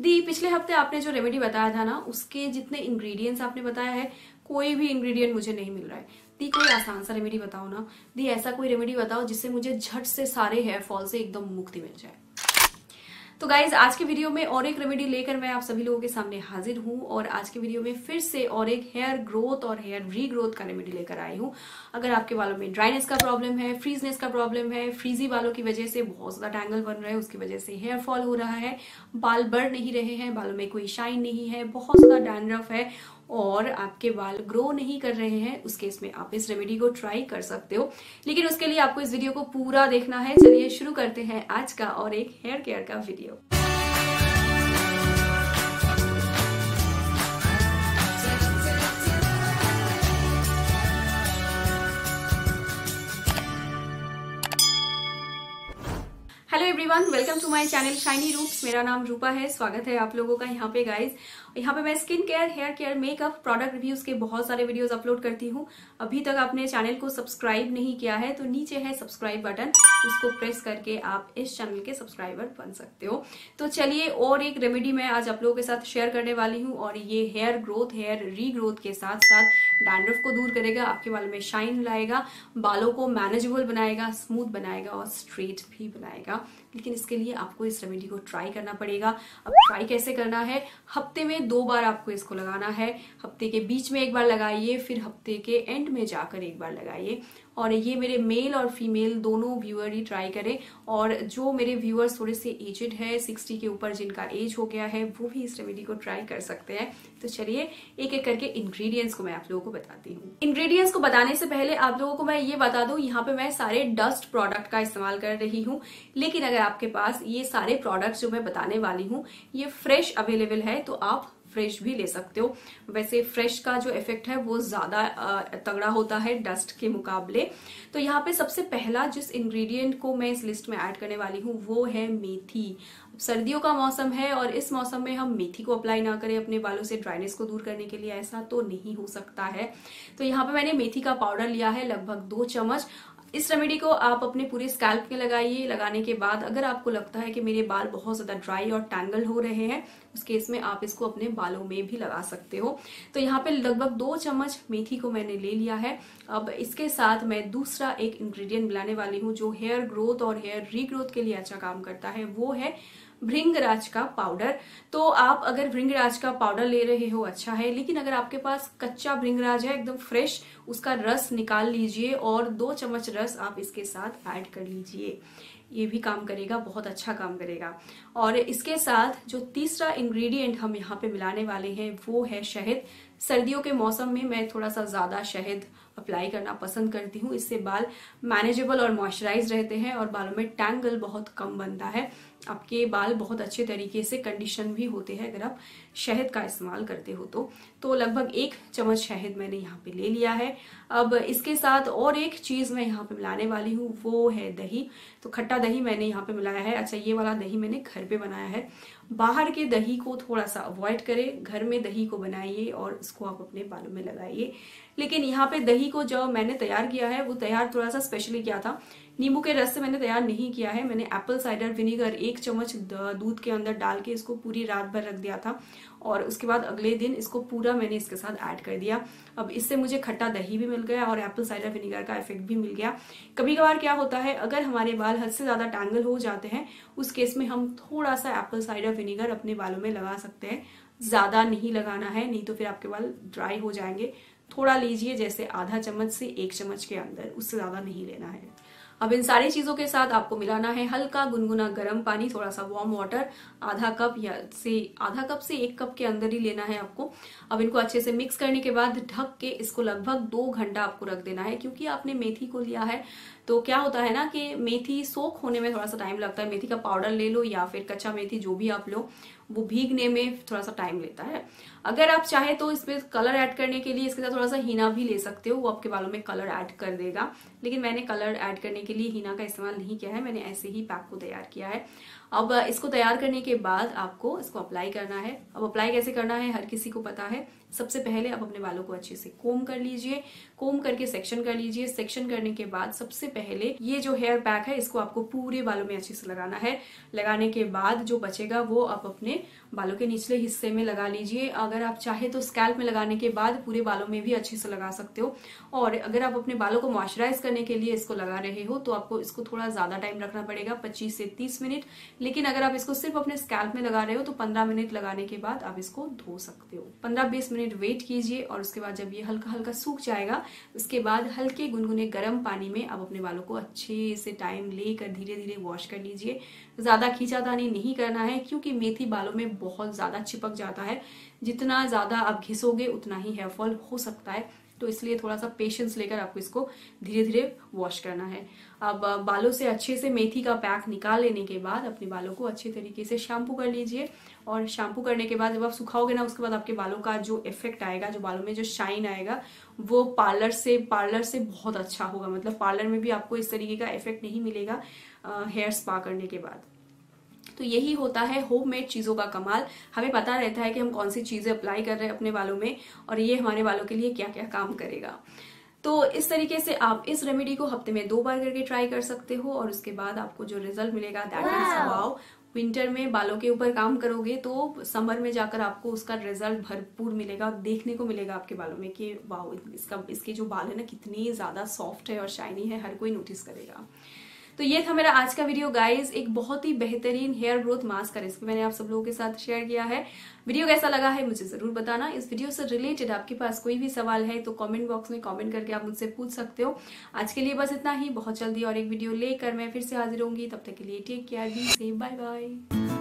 दी। पिछले हफ्ते आपने जो रेमेडी बताया था ना, उसके जितने इंग्रेडिएंट्स आपने बताया है, कोई भी इंग्रेडिएंट मुझे नहीं मिल रहा है। दी कोई आसान सा रेमेडी बताओ ना दी, ऐसा कोई रेमेडी बताओ जिससे मुझे झट से सारे हेयर फॉल से एकदम मुक्ति मिल जाए। तो गाइज आज के वीडियो में और एक रेमेडी लेकर मैं आप सभी लोगों के सामने हाजिर हूँ और आज के वीडियो में फिर से और एक हेयर ग्रोथ और हेयर रीग्रोथ का रेमेडी लेकर आई हूँ। अगर आपके बालों में ड्राइनेस का प्रॉब्लम है, फ्रीजनेस का प्रॉब्लम है, फ्रीजी बालों की वजह से बहुत ज्यादा टैंगल बन रहे हैं, उसकी वजह से हेयर फॉल हो रहा है, बाल बढ़ नहीं रहे हैं, बालों में कोई शाइन नहीं है, बहुत ज्यादा डैंड्रफ है और आपके बाल ग्रो नहीं कर रहे हैं, उस केस में आप इस रेमेडी को ट्राई कर सकते हो। लेकिन उसके लिए आपको इस वीडियो को पूरा देखना है। चलिए शुरू करते हैं आज का और एक हेयर केयर का video. Hello everyone, welcome to my channel shiny रूप्स। मेरा नाम रूपा है, स्वागत है आप लोगों का यहाँ पे गाइज। यहाँ पे मैं skin care, hair care, makeup, product reviews के बहुत सारे वीडियोस अपलोड करती हूँ। अभी तक आपने चैनल को सब्सक्राइब नहीं किया है तो नीचे है सब्सक्राइब बटन, उसको प्रेस करके आप इस चैनल के सब्सक्राइबर बन सकते हो। तो चलिए और एक रेमेडी मैं आज आप लोगों के साथ शेयर करने वाली हूँ और ये हेयर ग्रोथ, हेयर रीग्रोथ के साथ साथ डैंड्रफ को दूर करेगा, आपके बालों में शाइन लाएगा, बालों को मैनेजेबल बनाएगा, स्मूथ बनाएगा और स्ट्रेट भी बनाएगा। लेकिन इसके लिए आपको इस रेमेडी को ट्राई करना पड़ेगा। अब ट्राई कैसे करना है, हफ्ते में 2 बार आपको इसको लगाना है। हफ्ते के बीच में एक बार लगाइए, फिर हफ्ते के एंड में जाकर एक बार लगाइए। और ये मेरे मेल और फीमेल दोनों व्यूअर ही ट्राई करें और जो मेरे व्यूअर्स थोड़े से एजेड है, 60 के ऊपर जिनका एज हो गया है, वो भी इस रेमेडी को ट्राई कर सकते हैं। तो चलिए एक एक करके इंग्रेडिएंट्स को मैं आप लोगों को बताती हूँ। इंग्रेडिएंट्स को बताने से पहले आप लोगों को मैं ये बता दूं, यहाँ पे मैं सारे डस्ट प्रोडक्ट का इस्तेमाल कर रही हूँ। लेकिन अगर आपके पास ये सारे प्रोडक्ट जो मैं बताने वाली हूँ ये फ्रेश अवेलेबल है तो आप फ्रेश भी ले सकते हो। वैसे फ्रेश का जो इफेक्ट है वो ज्यादा तगड़ा होता है डस्ट के मुकाबले। तो यहाँ पे सबसे पहला जिस इंग्रेडिएंट को मैं इस लिस्ट में ऐड करने वाली हूँ वो है मेथी। सर्दियों का मौसम है और इस मौसम में हम मेथी को अप्लाई ना करें अपने बालों से ड्राइनेस को दूर करने के लिए, ऐसा तो नहीं हो सकता है। तो यहाँ पे मैंने मेथी का पाउडर लिया है लगभग 2 चम्मच। इस रेमेडी को आप अपने पूरे स्कैल्प में लगाइए। लगाने के बाद अगर आपको लगता है कि मेरे बाल बहुत ज्यादा ड्राई और टैंगल हो रहे हैं, उस केस में आप इसको अपने बालों में भी लगा सकते हो। तो यहाँ पे लगभग 2 चम्मच मेथी को मैंने ले लिया है। अब इसके साथ मैं दूसरा एक इंग्रेडिएंट मिलाने वाली हूँ जो हेयर ग्रोथ और हेयर रीग्रोथ के लिए अच्छा काम करता है, वो है भृंगराज का पाउडर। तो आप अगर भृंगराज का पाउडर ले रहे हो अच्छा है, लेकिन अगर आपके पास कच्चा भृंगराज है एकदम फ्रेश, उसका रस निकाल लीजिए और 2 चम्मच रस आप इसके साथ ऐड कर लीजिए। ये भी काम करेगा, बहुत अच्छा काम करेगा। और इसके साथ जो तीसरा इंग्रेडिएंट हम यहाँ पे मिलाने वाले हैं वो है शहद। सर्दियों के मौसम में मैं थोड़ा सा ज्यादा शहद अप्लाई करना पसंद करती हूँ, इससे बाल मैनेजेबल और मॉइस्चराइज रहते हैं और बालों में टैंगल बहुत कम बनता है। आपके बाल बहुत अच्छे तरीके से कंडीशन भी होते हैं अगर आप शहद का इस्तेमाल करते हो तो लगभग 1 चम्मच शहद मैंने यहाँ पे ले लिया है। अब इसके साथ और एक चीज मैं यहाँ पे मिलाने वाली हूँ वो है दही। तो खट्टा दही मैंने यहाँ पे मिलाया है। अच्छा, ये वाला दही मैंने घर पे बनाया है। बाहर के दही को थोड़ा सा अवॉइड करें, घर में दही को बनाइए और इसको आप अपने बालों में लगाइए। लेकिन यहाँ पे दही को जो मैंने तैयार किया है वो तैयार थोड़ा सा स्पेशली किया था, नींबू के रस से मैंने तैयार नहीं किया है। मैंने एप्पल साइडर विनेगर 1 चम्मच दूध के अंदर डाल के इसको पूरी रात भर रख दिया था और उसके बाद अगले दिन इसको पूरा मैंने इसके साथ ऐड कर दिया। अब इससे मुझे खट्टा दही भी मिल गया और एप्पल साइडर विनेगर का इफेक्ट भी मिल गया। कभी कभार क्या होता है, अगर हमारे बाल हद से ज्यादा टैंगल हो जाते हैं, उस केस में हम थोड़ा सा एप्पल साइडर विनेगर अपने बालों में लगा सकते हैं। ज्यादा नहीं लगाना है, नहीं तो फिर आपके बाल ड्राई हो जाएंगे। थोड़ा लीजिए, जैसे आधा चम्मच से 1 चम्मच के अंदर, उससे ज्यादा नहीं लेना है। अब इन सारी चीजों के साथ आपको मिलाना है हल्का गुनगुना गर्म पानी, थोड़ा सा वार्म वाटर, आधा कप से 1 कप के अंदर ही लेना है आपको। अब इनको अच्छे से मिक्स करने के बाद ढक के इसको लगभग 2 घंटा आपको रख देना है। क्योंकि आपने मेथी को लिया है तो क्या होता है ना कि मेथी सोख होने में थोड़ा सा टाइम लगता है। मेथी का पाउडर ले लो या फिर कच्चा मेथी जो भी आप लो, वो भीगने में थोड़ा सा टाइम लेता है। अगर आप चाहे तो इसमें कलर ऐड करने के लिए इसके साथ थोड़ा सा हीना भी ले सकते हो, वो आपके बालों में कलर ऐड कर देगा। लेकिन मैंने कलर ऐड करने के लिए हीना का इस्तेमाल नहीं किया है, मैंने ऐसे ही पैक को तैयार किया है। अब इसको तैयार करने के बाद आपको इसको अप्लाई करना है। अब अप्लाई कैसे करना है हर किसी को पता है। सबसे पहले आप अपने बालों को अच्छे से कोम कर लीजिए, कोम करके सेक्शन कर लीजिए। सेक्शन करने के बाद सबसे पहले ये जो हेयर पैक है इसको आपको पूरे बालों में अच्छे से लगाना है। लगाने के बाद जो बचेगा वो आप अपने बालों के निचले हिस्से में लगा लीजिए। अगर आप चाहे तो स्कैल्प में लगाने के बाद पूरे बालों में भी अच्छे से लगा सकते हो। और अगर आप अपने बालों को मॉइस्चराइज करने के लिए इसको लगा रहे हो तो आपको इसको थोड़ा ज्यादा टाइम रखना पड़ेगा, 25 से 30 मिनट। लेकिन अगर आप इसको सिर्फ अपने स्कैल्प में लगा रहे हो तो 15 मिनट लगाने के बाद आप इसको धो सकते हो। 15-20 मिनट वेट कीजिए और उसके बाद जब ये हल्का हल्का सूख जाएगा उसके बाद हल्के गुनगुने गर्म पानी में आप अपने बालों को अच्छे से टाइम लेकर धीरे धीरे वॉश कर लीजिए। ज्यादा खींचातानी नहीं करना है क्योंकि मेथी बालों में बहुत ज्यादा चिपक जाता है। जितना ज्यादा आप घिसोगे उतना ही हेयर फॉल हो सकता है, तो इसलिए थोड़ा सा पेशेंस लेकर आपको इसको धीरे धीरे वॉश करना है। अब बालों से अच्छे से मेथी का पैक निकाल लेने के बाद अपने बालों को अच्छे तरीके से शैम्पू कर लीजिए। और शैम्पू करने के बाद जब आप सुखाओगे ना उसके बाद आपके बालों का जो इफेक्ट आएगा, जो बालों में जो शाइन आएगा वो पार्लर से बहुत अच्छा होगा। मतलब पार्लर में भी आपको इस तरीके का इफेक्ट नहीं मिलेगा हेयर स्पा करने के बाद। तो यही होता है होममेड चीज़ों का कमाल। हमें पता रहता है कि हम कौन सी चीज़ें अप्लाई कर रहे हैं अपने बालों में और ये हमारे बालों के लिए क्या क्या काम करेगा। तो इस तरीके से आप इस रेमेडी को हफ्ते में 2 बार करके ट्राई कर सकते हो और उसके बाद आपको जो रिजल्ट मिलेगा दैट इज वाओ। विंटर में बालों के ऊपर काम करोगे तो समर में जाकर आपको उसका रिजल्ट भरपूर मिलेगा और देखने को मिलेगा आपके बालों में कि वाओ इसके जो बाल है ना कितनी ज़्यादा सॉफ्ट है और शाइनी है, हर कोई नोटिस करेगा। तो ये था मेरा आज का वीडियो गाइज, एक बहुत ही बेहतरीन हेयर ग्रोथ मास्क का रेसिपी मैंने आप सब लोगों के साथ शेयर किया है। वीडियो कैसा लगा है मुझे जरूर बताना। इस वीडियो से रिलेटेड आपके पास कोई भी सवाल है तो कमेंट बॉक्स में कमेंट करके आप मुझसे पूछ सकते हो। आज के लिए बस इतना ही। बहुत जल्दी और एक वीडियो लेकर मैं फिर से हाजिर होंगी। तब तक के लिए take care, be safe, bye bye.